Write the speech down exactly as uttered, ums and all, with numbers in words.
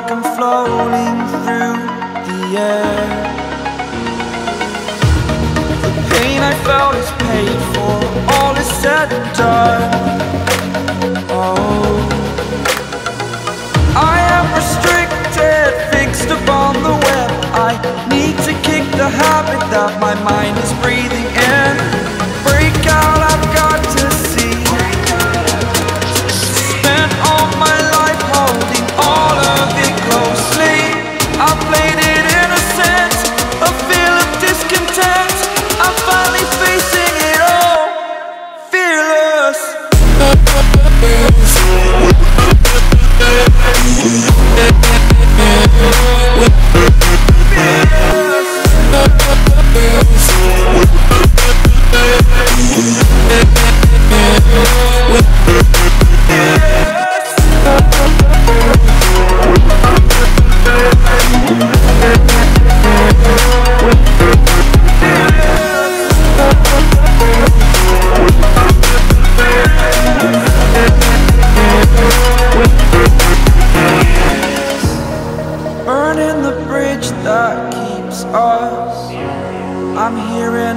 like I'm floating through the air. The pain I felt is paid for, all is said and done. Oh, I am restricted, fixed upon the web. I need to kick the habit that my mind is breathing in. Break out, I've got to see. Spent all my life holding all of it closely. I played it innocent, a feel of discontent. I'm finally facing it all, fearless. That keeps us. I'm here and